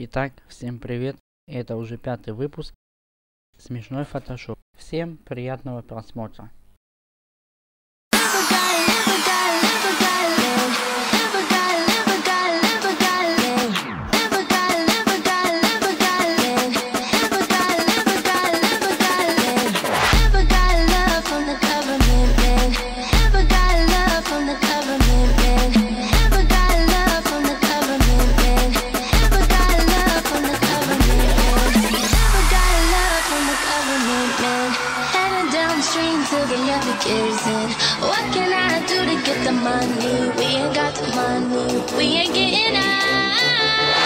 Итак, всем привет, это уже 5-й выпуск «Смешной Photoshop». Всем приятного просмотра. What can I do to get the money? We ain't got the money, we ain't getting out.